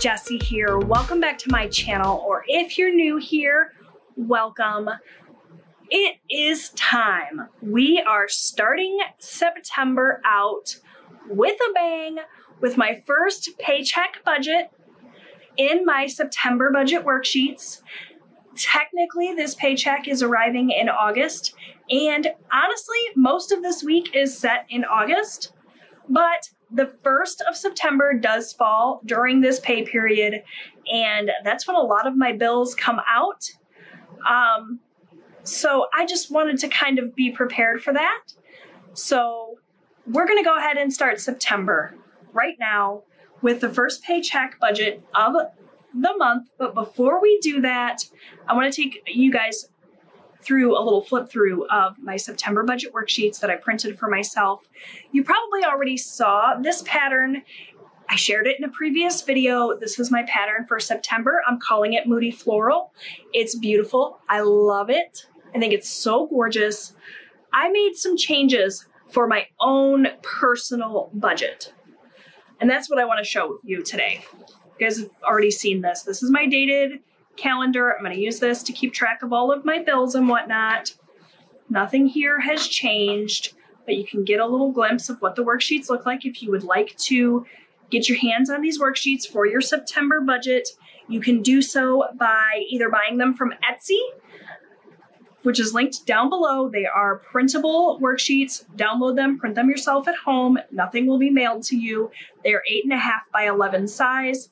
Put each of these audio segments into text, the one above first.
Jessie here. Welcome back to my channel, or if you're new here, welcome. It is time. We are starting September out with a bang with my first paycheck budget in my September budget worksheets. Technically, this paycheck is arriving in August, and honestly, most of this week is set in August, but the 1st of September does fall during this pay period, and that's when a lot of my bills come out. So I just wanted to kind of be prepared for that. So we're going to go ahead and start September right now with the first paycheck budget of the month. But before we do that, I want to take you guys through a little flip through of my September budget worksheets that I printed for myself. You probably already saw this pattern. I shared it in a previous video. This is my pattern for September. I'm calling it Moody Floral. It's beautiful. I love it. I think it's so gorgeous. I made some changes for my own personal budget, and that's what I want to show you today. You guys have already seen this. This is my dated calendar. I'm going to use this to keep track of all of my bills and whatnot. Nothing here has changed, but you can get a little glimpse of what the worksheets look like if you would like to get your hands on these worksheets for your September budget. You can do so by either buying them from Etsy, which is linked down below. They are printable worksheets. Download them, print them yourself at home. Nothing will be mailed to you. They are 8.5 by 11 size.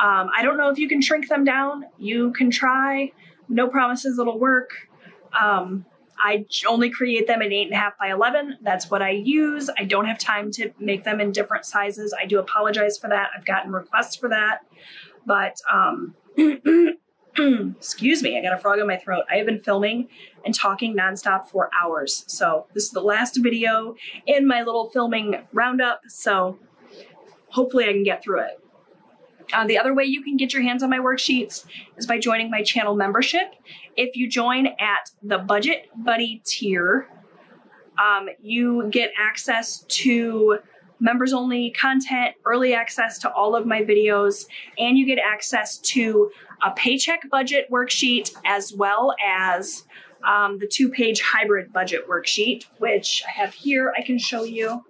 I don't know if you can shrink them down. You can try. No promises it'll work. I only create them in 8.5 by 11. That's what I use. I don't have time to make them in different sizes. I do apologize for that. I've gotten requests for that, but excuse me, I got a frog in my throat. I have been filming and talking nonstop for hours. So this is the last video in my little filming roundup. So hopefully I can get through it. The other way you can get your hands on my worksheets is by joining my channel membership. If you join at the Budget Buddy tier, you get access to members only content, early access to all of my videos, and you get access to a paycheck budget worksheet as well as the 2-page hybrid budget worksheet, which I have here. I can show you.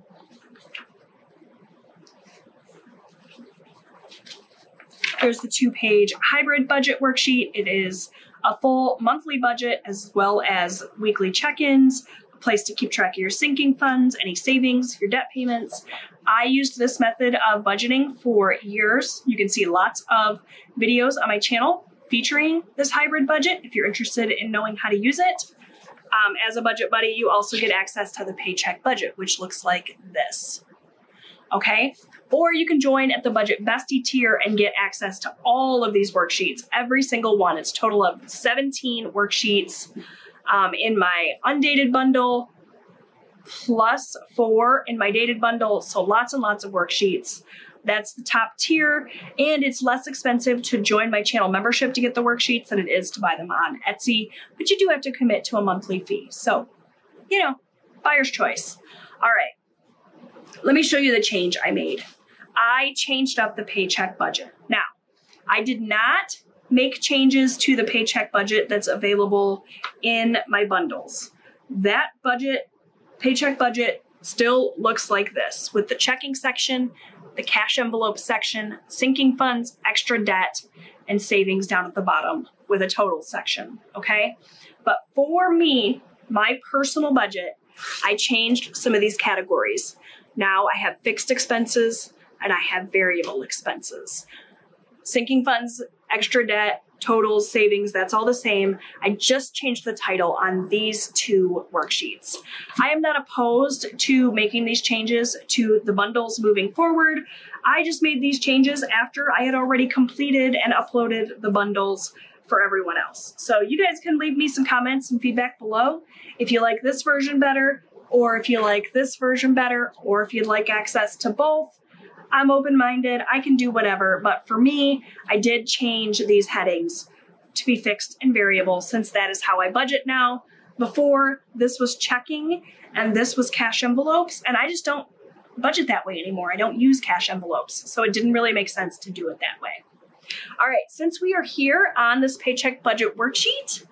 Here's the 2-page hybrid budget worksheet. It is a full monthly budget as well as weekly check-ins, a place to keep track of your sinking funds, any savings, your debt payments. I used this method of budgeting for years. You can see lots of videos on my channel featuring this hybrid budget if you're interested in knowing how to use it. As a budget buddy, you also get access to the paycheck budget, which looks like this. Okay? Or you can join at the Budget Bestie tier and get access to all of these worksheets, every single one. It's a total of 17 worksheets in my undated bundle, plus 4 in my dated bundle. So lots and lots of worksheets. That's the top tier, and it's less expensive to join my channel membership to get the worksheets than it is to buy them on Etsy, but you do have to commit to a monthly fee. So, you know, buyer's choice. All right. Let me show you the change I made. I changed up the paycheck budget. Now, I did not make changes to the paycheck budget that's available in my bundles. That budget, paycheck budget, still looks like this with the checking section, the cash envelope section, sinking funds, extra debt, and savings down at the bottom with a total section, okay? But for me, my personal budget, I changed some of these categories. Now I have fixed expenses and I have variable expenses. Sinking funds, extra debt, totals, savings, that's all the same. I just changed the title on these 2 worksheets. I am not opposed to making these changes to the bundles moving forward. I just made these changes after I had already completed and uploaded the bundles for everyone else. So you guys can leave me some comments and feedback below if you like this version better, or if you like this version better, or if you'd like access to both. I'm open-minded, I can do whatever, but for me, I did change these headings to be fixed and variable since that is how I budget now. Before, this was checking and this was cash envelopes, and I just don't budget that way anymore. I don't use cash envelopes, so it didn't really make sense to do it that way. All right, since we are here on this paycheck budget worksheet,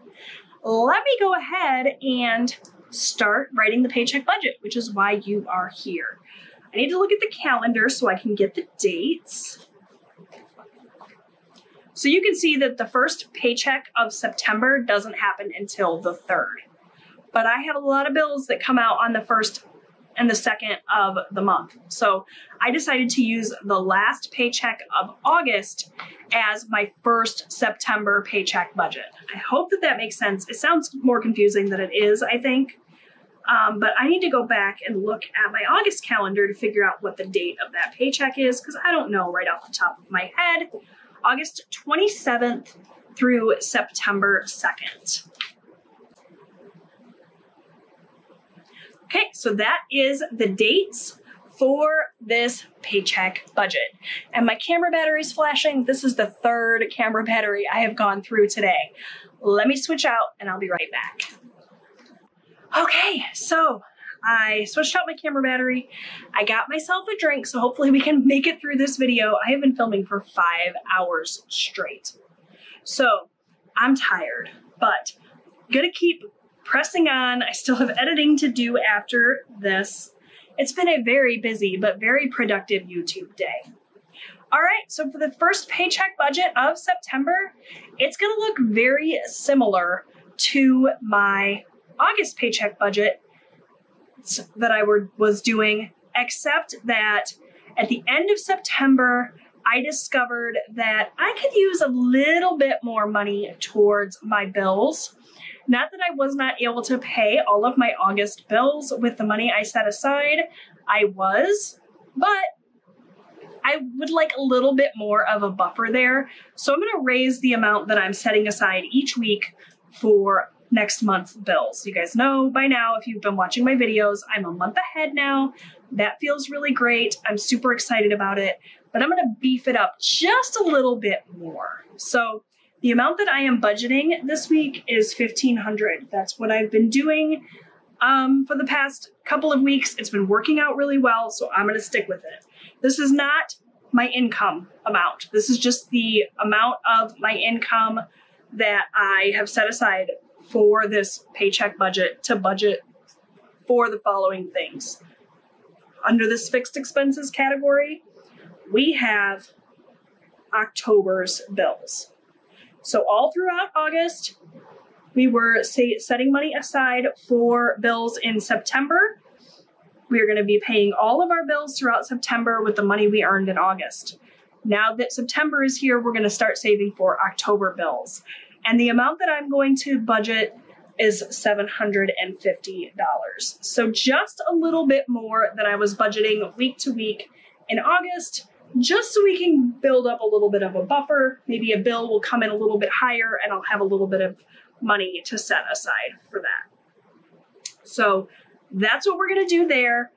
let me go ahead and start writing the paycheck budget, which is why you are here. I need to look at the calendar so I can get the dates. So you can see that the first paycheck of September doesn't happen until the 3rd. But I have a lot of bills that come out on the 1st and the 2nd of the month. So I decided to use the last paycheck of August as my first September paycheck budget. I hope that that makes sense. It sounds more confusing than it is, I think. But I need to go back and look at my August calendar to figure out what the date of that paycheck is, because I don't know right off the top of my head. August 27th through September 2nd. Okay, so that is the dates for this paycheck budget. And my camera battery's flashing. This is the 3rd camera battery I have gone through today. Let me switch out and I'll be right back. Okay, so I switched out my camera battery. I got myself a drink, so hopefully we can make it through this video. I have been filming for 5 hours straight. So I'm tired, but I'm gonna keep pressing on. I still have editing to do after this. It's been a very busy but very productive YouTube day. All right, so for the first paycheck budget of September, it's gonna look very similar to my August paycheck budget that I was doing, except that at the end of September, I discovered that I could use a little bit more money towards my bills. Not that I was not able to pay all of my August bills with the money I set aside, I was, but I would like a little bit more of a buffer there. So I'm gonna raise the amount that I'm setting aside each week for next month's bills. You guys know by now, if you've been watching my videos, I'm a month ahead now. That feels really great. I'm super excited about it, but I'm gonna beef it up just a little bit more. So the amount that I am budgeting this week is $1,500. That's what I've been doing for the past couple of weeks. It's been working out really well, so I'm gonna stick with it. This is not my income amount. This is just the amount of my income that I have set aside for this paycheck budget to budget for the following things. Under this fixed expenses category, we have October's bills. So all throughout August, we were setting money aside for bills in September. We are gonna be paying all of our bills throughout September with the money we earned in August. Now that September is here, we're gonna start saving for October bills. And the amount that I'm going to budget is $750. So just a little bit more than I was budgeting week to week in August, just so we can build up a little bit of a buffer. Maybe a bill will come in a little bit higher and I'll have a little bit of money to set aside for that. So that's what we're gonna do there.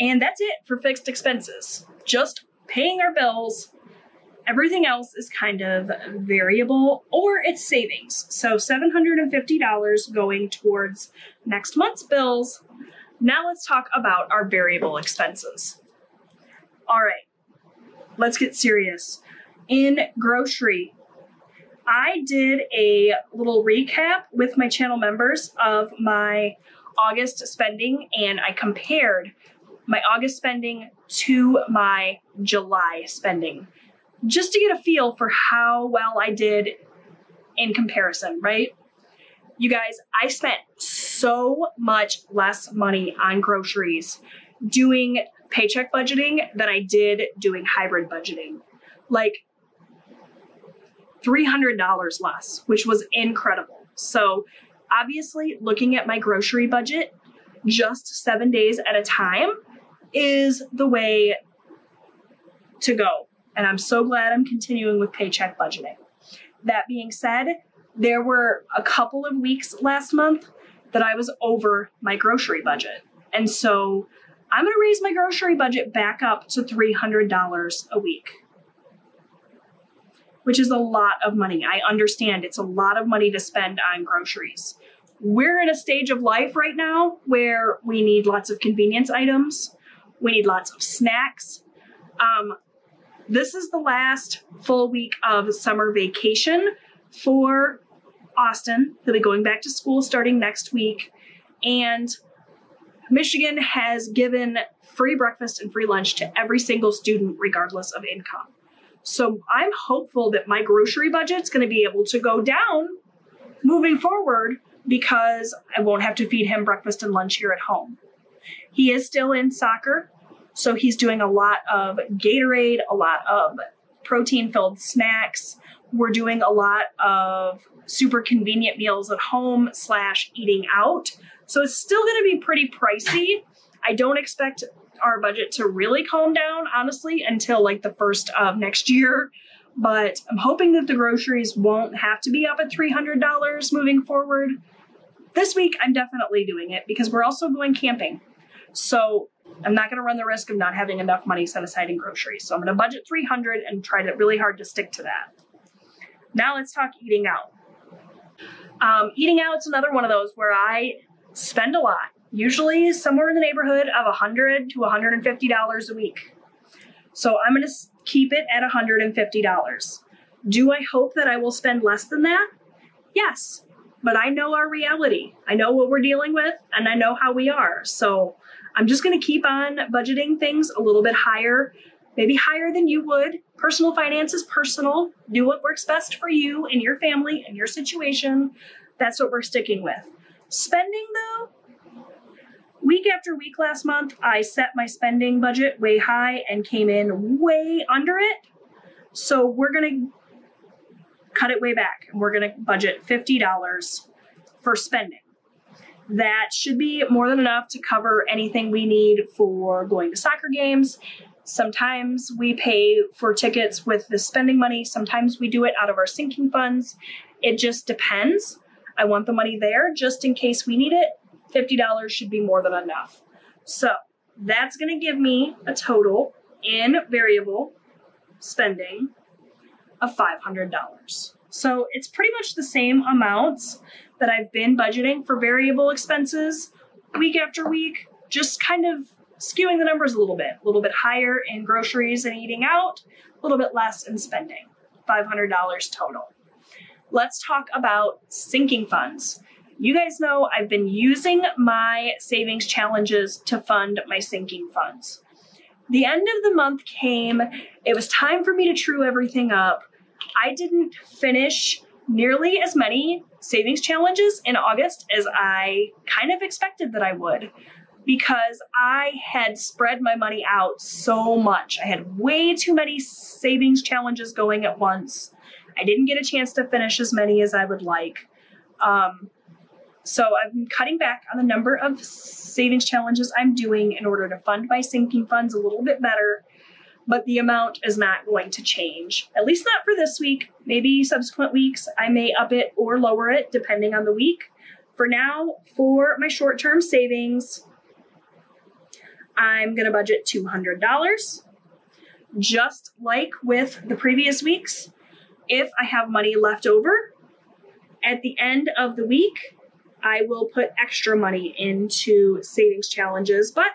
And that's it for fixed expenses. Just paying our bills. Everything else is kind of variable, or it's savings. So $750 going towards next month's bills. Now let's talk about our variable expenses. All right, let's get serious. In grocery, I did a little recap with my channel members of my August spending, and I compared my August spending to my July spending, just to get a feel for how well I did in comparison, right? You guys, I spent so much less money on groceries doing paycheck budgeting than I did doing hybrid budgeting. Like $300 less, which was incredible. So obviously looking at my grocery budget just 7 days at a time is the way to go. And I'm so glad I'm continuing with paycheck budgeting. That being said, there were a couple of weeks last month that I was over my grocery budget. And so I'm gonna raise my grocery budget back up to $300 a week, which is a lot of money. I understand it's a lot of money to spend on groceries. We're in a stage of life right now where we need lots of convenience items. We need lots of snacks. This is the last full week of summer vacation for Austin. They'll be going back to school starting next week. And Michigan has given free breakfast and free lunch to every single student, regardless of income. So I'm hopeful that my grocery budget's going to be able to go down moving forward because I won't have to feed him breakfast and lunch here at home. He is still in soccer, so he's doing a lot of Gatorade, a lot of protein-filled snacks. We're doing a lot of super convenient meals at home / eating out. So it's still going to be pretty pricey. I don't expect our budget to really calm down, honestly, until like the first of next year. But I'm hoping that the groceries won't have to be up at $300 moving forward. This week, I'm definitely doing it because we're also going camping. So I'm not going to run the risk of not having enough money set aside in groceries. So I'm going to budget $300 and try to really hard to stick to that. Now let's talk eating out. Eating out is another one of those where I spend a lot, usually somewhere in the neighborhood of $100 to $150 a week. So I'm going to keep it at $150. Do I hope that I will spend less than that? Yes, but I know our reality. I know what we're dealing with and I know how we are. So I'm just going to keep on budgeting things a little bit higher, maybe higher than you would. Personal finance is personal. Do what works best for you and your family and your situation. That's what we're sticking with. Spending though, week after week last month, I set my spending budget way high and came in way under it. So we're gonna cut it way back and we're gonna budget $50 for spending. That should be more than enough to cover anything we need for going to soccer games. Sometimes we pay for tickets with the spending money. Sometimes we do it out of our sinking funds. It just depends. I want the money there just in case we need it. $50 should be more than enough. So that's going to give me a total in variable spending of $500. So it's pretty much the same amounts that I've been budgeting for variable expenses week after week, just kind of skewing the numbers a little bit higher in groceries and eating out, a little bit less in spending, $500 total. Let's talk about sinking funds. You guys know I've been using my savings challenges to fund my sinking funds. The end of the month came, it was time for me to true everything up. I didn't finish nearly as many savings challenges in August as I kind of expected that I would, because I had spread my money out so much. I had way too many savings challenges going at once. I didn't get a chance to finish as many as I would like. So I'm cutting back on the number of savings challenges I'm doing in order to fund my sinking funds a little bit better, but the amount is not going to change, at least not for this week. Maybe subsequent weeks, I may up it or lower it depending on the week. For now, for my short-term savings, I'm going to budget $200. Just like with the previous weeks, if I have money left over at the end of the week, I will put extra money into savings challenges, but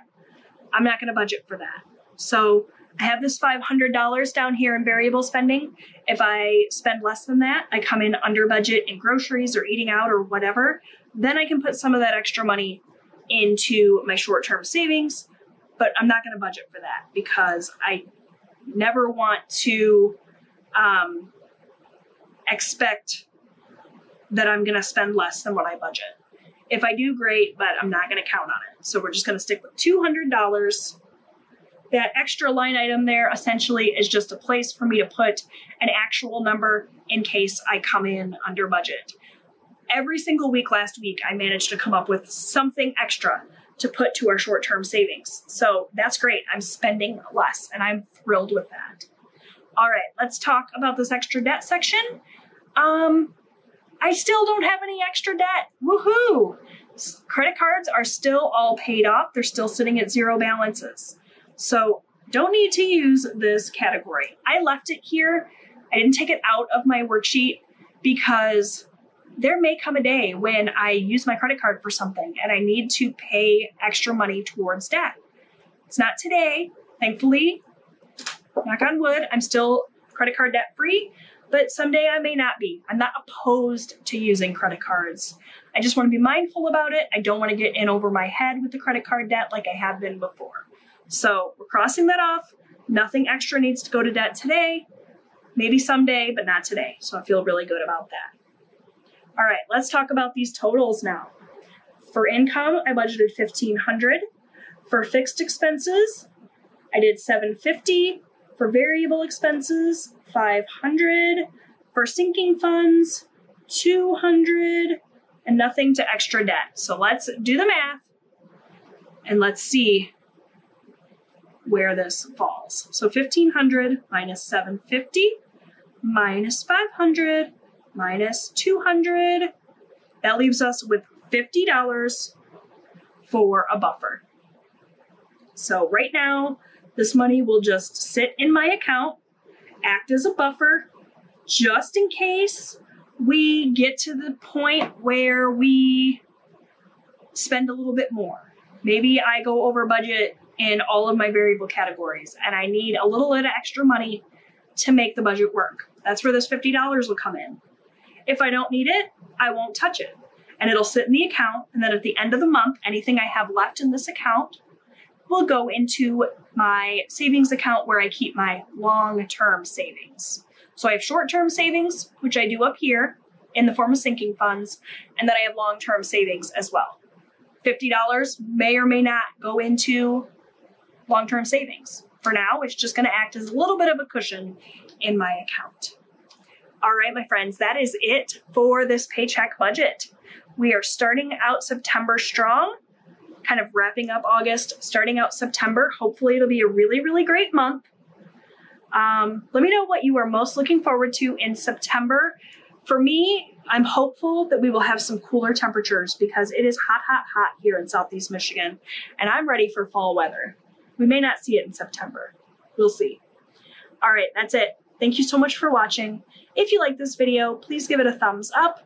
I'm not going to budget for that. So I have this $500 down here in variable spending. If I spend less than that, I come in under budget in groceries or eating out or whatever, then I can put some of that extra money into my short-term savings, but I'm not going to budget for that because I never want to expect that I'm going to spend less than what I budget. If I do, great, but I'm not going to count on it. So we're just going to stick with $200. That extra line item there essentially is just a place for me to put an actual number in case I come in under budget. Every single week last week, I managed to come up with something extra to put to our short-term savings. So that's great. I'm spending less and I'm thrilled with that. All right, let's talk about this extra debt section. I still don't have any extra debt. Woohoo! Credit cards are still all paid off. They're still sitting at zero balances. So don't need to use this category. I left it here. I didn't take it out of my worksheet because there may come a day when I use my credit card for something and I need to pay extra money towards debt. It's not today, thankfully. knock on wood, I'm still credit card debt free, but someday I may not be. I'm not opposed to using credit cards. I just want to be mindful about it. I don't want to get in over my head with the credit card debt like I have been before. So we're crossing that off. Nothing extra needs to go to debt today. Maybe someday, but not today. So I feel really good about that. All right, let's talk about these totals now. For income, I budgeted $1,500. For fixed expenses, I did $750. For variable expenses, $500. For sinking funds, $200. And nothing to extra debt. So let's do the math and let's see where this falls. So 1,500 minus 750 minus 500 minus 200. That leaves us with $50 for a buffer. So right now, this money will just sit in my account, act as a buffer, just in case we get to the point where we spend a little bit more. Maybe I go over budget in all of my variable categories and I need a little bit of extra money to make the budget work. That's where this $50 will come in. If I don't need it, I won't touch it and it'll sit in the account. And then at the end of the month, anything I have left in this account will go into my savings account where I keep my long-term savings. So I have short-term savings, which I do up here in the form of sinking funds, and then I have long-term savings as well. $50 may or may not go into long-term savings. For now, it's just gonna act as a little bit of a cushion in my account. All right, my friends, that is it for this paycheck budget. We are starting out September strong, kind of wrapping up August, starting out September. Hopefully it'll be a really, really great month. Let me know what you are most looking forward to in September. For me, I'm hopeful that we will have some cooler temperatures because it is hot, hot, hot here in Southeast Michigan, and I'm ready for fall weather. We may not see it in September. We'll see. All right, that's it. Thank you so much for watching. If you like this video, please give it a thumbs up.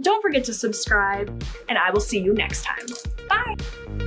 Don't forget to subscribe, and I will see you next time. Bye.